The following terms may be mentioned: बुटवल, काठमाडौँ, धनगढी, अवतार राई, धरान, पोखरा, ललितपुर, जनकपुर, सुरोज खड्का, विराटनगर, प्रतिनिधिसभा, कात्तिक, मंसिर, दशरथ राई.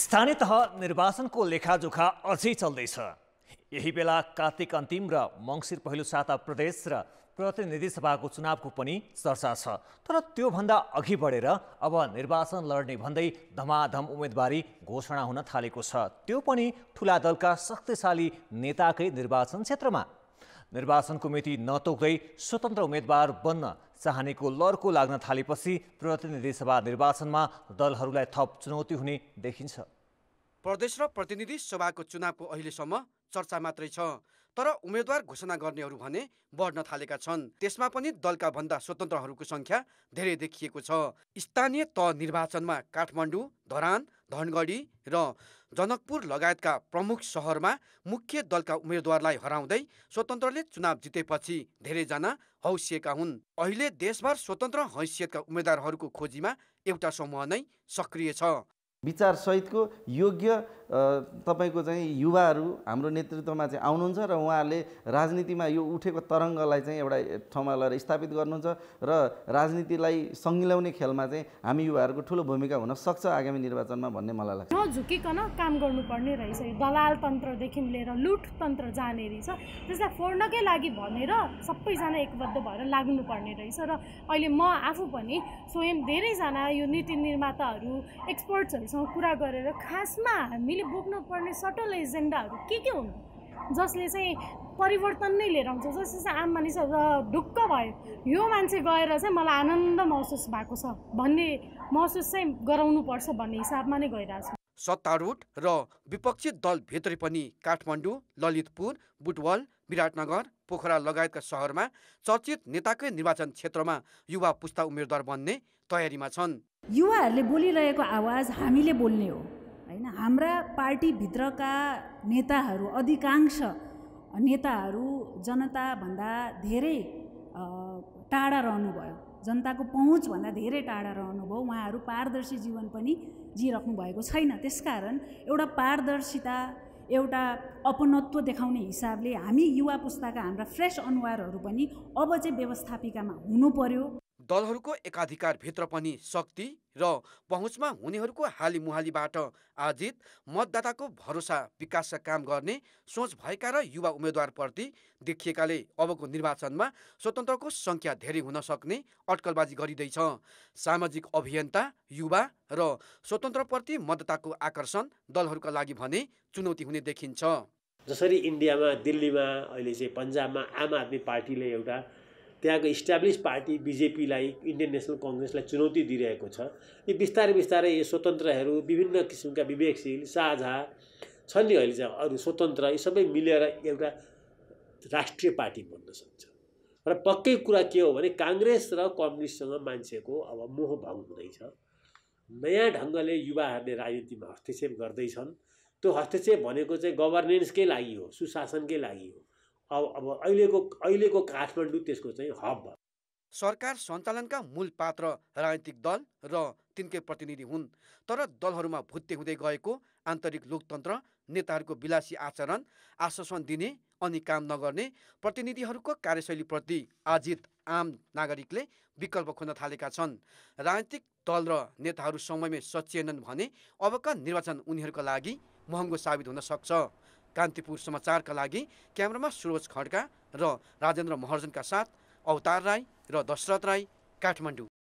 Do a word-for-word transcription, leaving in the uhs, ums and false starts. स्थानीय तह निर्वाचनको लेखाजोखा अझै चल्दैछ। यही बेला कात्तिक अन्तिम र मंसिर पहिलो साता प्रदेश र प्रतिनिधि सभाको चुनावको पनि चर्चा छ। तर त्योभन्दा अघि बढेर अब निर्वाचन लड्ने भन्दै धमाधम उम्मेदवारी घोषणा हुन थालेको छ, त्यो पनि ठूला दलका शक्तिशाली नेताकै निर्वाचन क्षेत्रमा। निर्वाचनको मिति नतोक्दै स्वतन्त्र उम्मेदवार बन्न चाहनेको लड्को लाग्न थालेपछि प्रतिनिधि सभा निर्वाचनमा दलहरूलाई थप चुनौती हुने देखिन्छ। प्रदेश र प्रतिनिधि सभाको चुनावको अहिलेसम्म चर्चा मात्रै छ, तर उम्मेदवार घोषणा गर्नेहरू भने बढ्न थालेका छन्। त्यसमा पनि दलका भन्दा स्वतन्त्रहरूको संख्या धेरै देखिएको छ। स्थानीय तह निर्वाचनमा काठमाडौँ, धरान, धनगढी र जनकपुर लगायतका प्रमुख शहरमा मुख्य दलका उम्मेदवारलाई हराउँदै स्वतन्त्रले चुनाव जितेपछि धेरैजना हौसिएका हुन्। अहिले देशभर स्वतन्त्र हैसियतका उम्मेदवारहरूको खोजीमा एउटा समूह नै सक्रिय छ। विचार सहितको योग्य तपाईको चाहिँ युवाहरू हाम्रो नेतृत्वमा चाहिँ आउनुहुन्छ र उहाँहरूले राजनीतिमा यो उठेको तरङ्गलाई चाहिँ एउटा ठाउँमा लगेर स्थापित गर्नुहुन्छ र राजनीतिलाई सङ्गिलाउने खेलमा चाहिँ हामी युवाहरूको ठूलो भूमिका हुन सक्छ आगामी निर्वाचनमा भन्ने मलाई लाग्छ। नझुकिकन काम गर्नुपर्ने रहेछ। यो दलाल तन्त्रदेखि लिएर लुट तन्त्र जाने रहेछ, त्यसलाई फोड्नकै लागि भनेर सबैजना एकबद्ध भएर लाग्नुपर्ने रहेछ। र अहिले म आफू पनि स्वयं धेरैजना यो नीति निर्माताहरू, एक्सपर्ट्सहरूसँग कुरा गरेर खासमा हामीले बोक्नु पर्ने सटल एजेन्डाहरू के के हुन् जसले चाहिँ परिवर्तन नै लिएर आउँछ, जसले चाहिँ आम मानिसहरू ढुक्क भयो यो मान्छे गएर चाहिँ मलाई आनन्द महसुस भएको छ भन्ने महसुस चाहिँ गराउनुपर्छ भन्ने हिसाबमा नै गइरहेछ। सत्तारूढ र विपक्षी दल भित्रै पनि काठमाडौँ, ललितपुर, बुटवल, विराटनगर, पोखरा लगायतका शहरमा चर्चित नेताकै निर्वाचन क्षेत्रमा युवा पुस्ता उम्मेदवार बन्ने तयारीमा छन्। युवाहरूले बोलिरहेको आवाज हामीले बोल्ने हो। हाम्रा पार्टी भित्रका नेताहरू, अधिकांश नेताहरू जनता भन्दा धेरै टाढा रहनुभयो, जनताको पहुँच भन्दा धेरै टाढा रहनुभयो। उहाँहरू पारदर्शी जीवन पनि जिराख्नु भएको छैन। त्यसकारण एउटा पारदर्शिता, एउटा अपनत्व देखाउने हिसाबले हामी युवा पुस्ताका हाम्रा फ्रेश अनुहारहरू पनि अब चाहिँ व्यवस्थापिकामा हुनु पर्यो। दलहरूको एकाधिकार भित्र पनि शक्ति र पहुँचमा हुनेहरूको हाली मुहालीबाट आजित मतदाताको भरोसा विकासका काम गर्ने सोच भएका र युवा उम्मेदवारप्रति देखिएकाले अबको निर्वाचनमा स्वतन्त्रको सङ्ख्या धेरै हुन सक्ने अटकलबाजी गरिँदैछ। सामाजिक अभियन्ता, युवा र स्वतन्त्रप्रति मतदाताको आकर्षण दलहरूका लागि भने चुनौती हुने देखिन्छ। जसरी इन्डियामा, दिल्लीमा, अहिले चाहिँ पन्जाबमा आम आदमी पार्टीले एउटा त्यहाँको इस्टाब्लिस पार्टी बीजेपीलाई, इन्डियन नेसनल कङ्ग्रेसलाई चुनौती दिइरहेको छ, यो बिस्तारै बिस्तारै यो स्वतन्त्रहरू, विभिन्न किसिमका विवेकशील, साझा छन् नि अहिले चाहिँ अरू स्वतन्त्र, यी सबै मिलेर एउटा राष्ट्रिय पार्टी बन्न सक्छ। र पक्कै कुरा के हो भने काङ्ग्रेस र कम्युनिस्टसँग मान्छेको अब मोह भङ्ग हुँदैछ। नयाँ ढङ्गले युवाहरूले राजनीतिमा हस्तक्षेप गर्दैछन्। त्यो हस्तक्षेप भनेको चाहिँ गभर्नेन्सकै लागि हो, सुशासनकै लागि हो। अब अब अहिलेको अहिलेको काठमाडौँ त्यसको चाहिँ हब हो। सरकार सञ्चालनका मूल पात्र राजनीतिक दल र तिनकै प्रतिनिधि हुन्, तर दलहरूमा भुत्ते हुँदै गएको आन्तरिक लोकतन्त्र, नेताहरूको विलासी आचरण, आश्वासन दिने अनि काम नगर्ने प्रतिनिधिहरूको कार्यशैलीप्रति आजित आम नागरिकले विकल्प खोज्न थालेका छन्। राजनीतिक दल र नेताहरू समयमै सचेतन भने अबका निर्वाचन उनीहरूका लागि महँगो साबित हुन सक्छ। कान्तिपुर समाचारका लागि क्यामेरामा सुरोज खड्का र राजेन्द्र महर्जनका साथ अवतार राई र दशरथ राई, काठमाडौँ।